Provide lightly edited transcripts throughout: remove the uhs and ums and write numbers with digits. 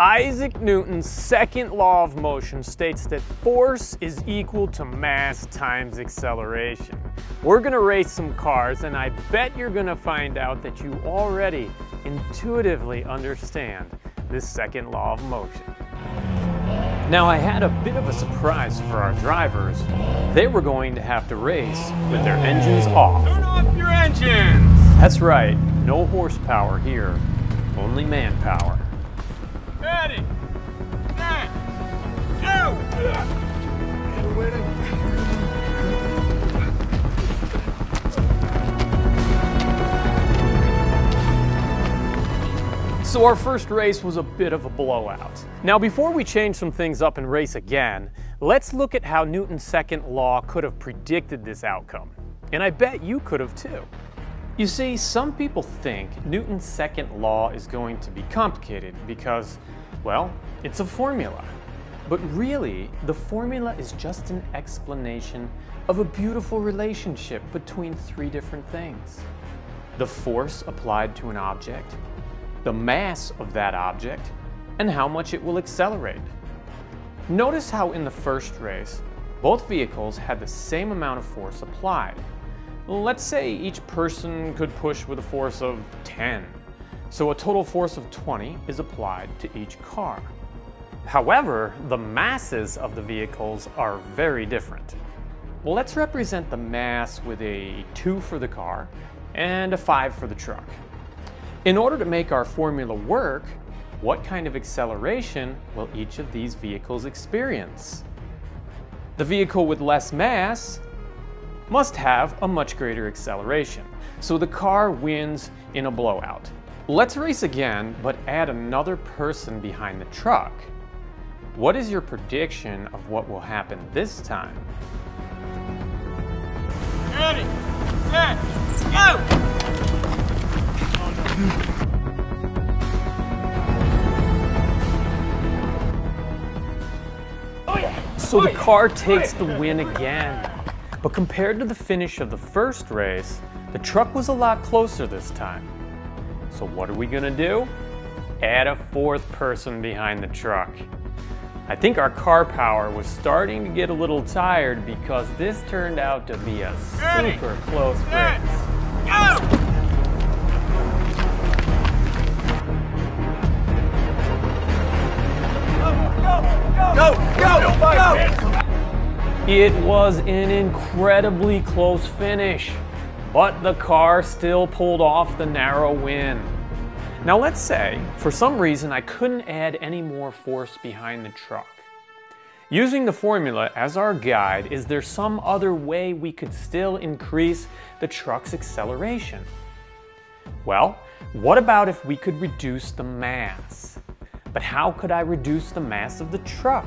Isaac Newton's second law of motion states that force is equal to mass times acceleration. We're gonna race some cars, and I bet you're gonna find out that you already intuitively understand this second law of motion. Now, I had a bit of a surprise for our drivers. They were going to have to race with their engines off. Turn off your engines! That's right, no horsepower here, only manpower. So our first race was a bit of a blowout. Now, before we change some things up and race again, let's look at how Newton's second law could have predicted this outcome. And I bet you could have too. You see, some people think Newton's second law is going to be complicated because, well, it's a formula. But really, the formula is just an explanation of a beautiful relationship between three different things. The force applied to an object, the mass of that object, and how much it will accelerate. Notice how in the first race, both vehicles had the same amount of force applied. Let's say each person could push with a force of 10. So a total force of 20 is applied to each car. However, the masses of the vehicles are very different. Well, let's represent the mass with a 2 for the car and a 5 for the truck. In order to make our formula work, what kind of acceleration will each of these vehicles experience? The vehicle with less mass must have a much greater acceleration, so the car wins in a blowout. Let's race again, but add another person behind the truck. What is your prediction of what will happen this time? Ready, set, go! Oh, yeah. So the car takes the win again. But compared to the finish of the first race, the truck was a lot closer this time. So what are we gonna do? Add a fourth person behind the truck. I think our car power was starting to get a little tired because this turned out to be a super close race. Go! Go! Go! Go! It was an incredibly close finish, but the car still pulled off the narrow win. Now let's say, for some reason, I couldn't add any more force behind the truck. Using the formula as our guide, is there some other way we could still increase the truck's acceleration? Well, what about if we could reduce the mass? But how could I reduce the mass of the truck?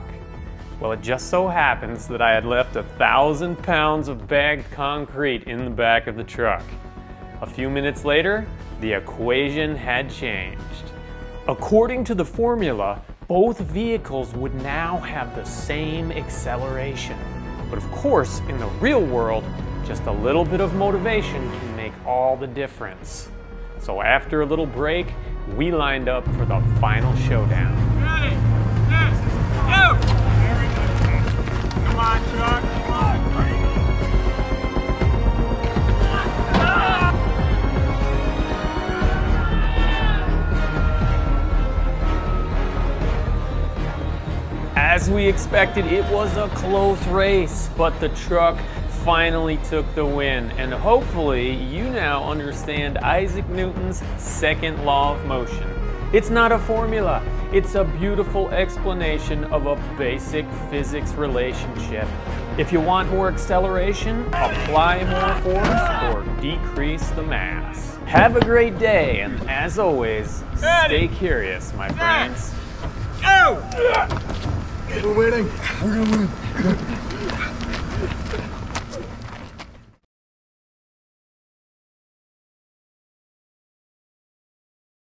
Well, it just so happens that I had left 1,000 pounds of bagged concrete in the back of the truck. A few minutes later, the equation had changed. According to the formula, both vehicles would now have the same acceleration. But of course, in the real world, just a little bit of motivation can make all the difference. So after a little break, we lined up for the final showdown. Ready, next, go! Very good. Come on, truck, come on, break. As we expected, it was a close race, but the truck finally took the win. And hopefully, you now understand Isaac Newton's second law of motion. It's not a formula. It's a beautiful explanation of a basic physics relationship. If you want more acceleration, apply more force or decrease the mass. Have a great day, and as always, stay curious, my friends. Go! We're winning. We're gonna win.